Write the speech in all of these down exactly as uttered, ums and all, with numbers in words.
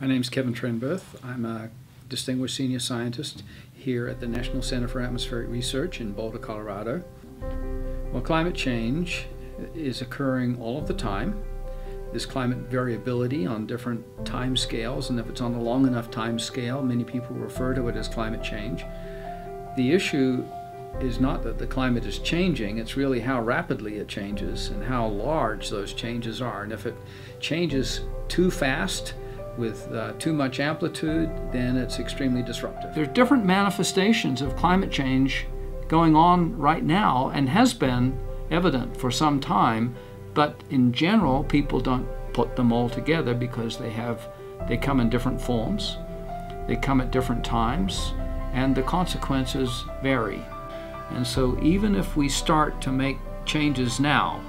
My name is Kevin Trenberth. I'm a Distinguished Senior Scientist here at the National Center for Atmospheric Research in Boulder, Colorado. Well, climate change is occurring all of the time. There's climate variability on different time scales, and if it's on a long enough time scale, many people refer to it as climate change. The issue is not that the climate is changing, it's really how rapidly it changes and how large those changes are. And if it changes too fast, with uh, too much amplitude, then it's extremely disruptive. There are different manifestations of climate change going on right now and has been evident for some time, but in general people don't put them all together because they have they come in different forms, they come at different times, and the consequences vary. And so even if we start to make changes now,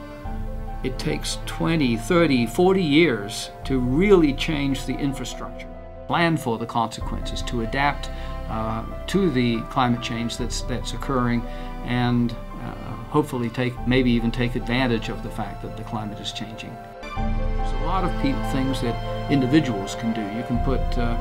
it takes twenty, thirty, forty years to really change the infrastructure, plan for the consequences, to adapt uh, to the climate change that's, that's occurring, and uh, hopefully take, maybe even take advantage of the fact that the climate is changing. There's a lot of things that individuals can do. You can put uh,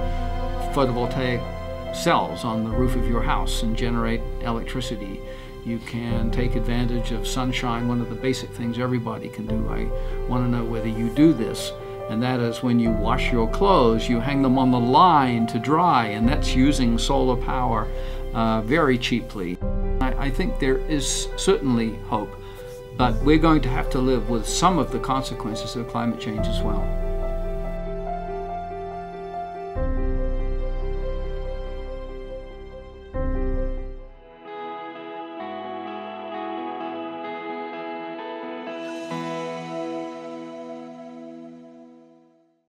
photovoltaic cells on the roof of your house and generate electricity. You can take advantage of sunshine, one of the basic things everybody can do. I want to know whether you do this, and that is when you wash your clothes, you hang them on the line to dry, and that's using solar power uh, very cheaply. I, I think there is certainly hope, but we're going to have to live with some of the consequences of climate change as well.